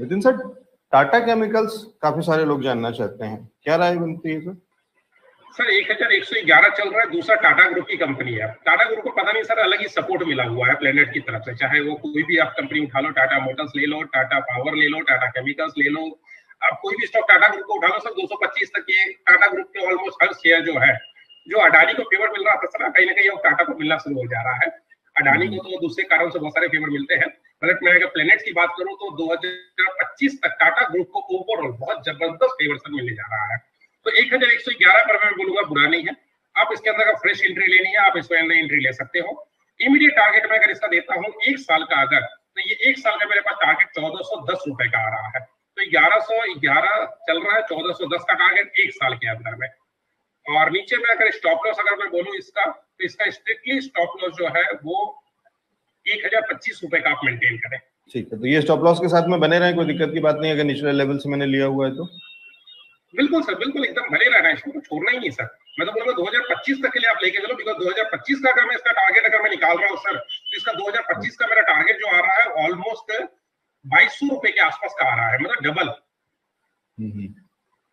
Nitin sir, Tata chemicals काफी सारे लोग जानना चाहते हैं, क्या राय बनती है? सर 1111 चल रहा है, दूसरा टाटा ग्रुप की कंपनी है। टाटा ग्रुप को पता नहीं सर अलग ही सपोर्ट मिला हुआ है प्लेनेट की तरफ से, चाहे वो कोई भी आप कंपनी उठा लो, टाटा मोटर्स ले लो, टाटा पावर ले लो, टाटा केमिकल्स ले लो, आप कोई भी स्टॉक टाटा ग्रुप को उठा लो सर 225 तक ये टाटा ग्रुप के ऑलमोस्ट हर शेयर जो है, जो अडानी को फेवर मिल रहा था सर कहीं ना कहीं टाटा को मिलना शुरू हो जा रहा है। अडानी को तो दूसरे कारण से बहुत सारे फेवर मिलते हैं, मतलब मैं अगर प्लेनेट्स की बात करूं तो 2025 तक टाटा ग्रुप को ओवरऑल बहुत जबरदस्त फेवर सर मिलने जा रहा है। तो 1111 पर मैं बोलूंगा बुरा नहीं है, आप इसके अंदर का फ्रेश एंट्री लेनी है आप इसको एंट्री ले सकते हो। इमीडिएट टारगेट में अगर इसका देता हूँ 1 साल का, अगर तो ये 1 साल का मेरे पास टारगेट 1410 रुपए का आ रहा है, तो 1111 चल रहा है, 1410 का टारगेट 1 साल के अंदर में। और नीचे में अगर स्टॉप लॉस अगर मैं बोलूं इसका, तो इसका स्ट्रिक्टली स्टॉप लॉस जो है वो 1025 रुपए का आप मेंटेन करें। ठीक है, तो ये स्टॉप लॉस के साथ में बने रहें, कोई दिक्कत की बात नहीं अगर निचले लेवल से मैंने लिया हुआ है तो? बिल्कुल सर, बिल्कुल एकदम भले रहना है, इसको छोड़ना ही नहीं सर। मैं तो बोलूंगा 2025 तक के लिए आप लेके चलो, बिकॉज 2025 का अगर मैं इसका टारगेट अगर मैं निकाल रहा हूँ सर, इसका 2025 का मेरा टारगेट जो आ रहा है ऑलमोस्ट 2200 रुपए के आसपास का आ रहा है, मतलब डबल,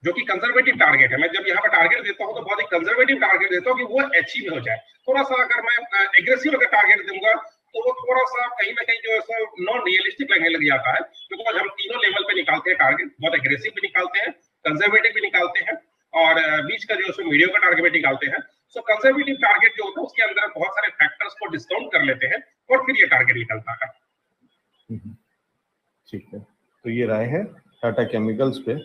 जो कि कंजर्वेटिव टारगेट है। मैं जब यहाँ पर टारगेट देता हूँ तो बहुत ही कंजर्वेटिव टारगेट देता हूँ कि वो अचीव हो जाए। थोड़ा सा अगर मैं एग्रेसिव अगर टारगेट दूंगा तो वो थोड़ा सा कहीं ना कहीं जो है सर नॉन रियलिस्टिक लगने लग जाता है, क्योंकि हम तीनों लेवल पे निकालते हैं टारगेट, बहुत एग्रेसिव भी निकालते हैं, कंजर्वेटिव भी निकालते हैं और बीच का जो है मीडियम का टारगेट निकालते हैं। सो कंजर्वेटिव टारगेट जो होता है उसके अंदर बहुत सारे फैक्टर्स को डिस्काउंट कर लेते हैं और फिर ये टारगेट निकलता है। ठीक है, तो ये राय है टाटा केमिकल्स पे।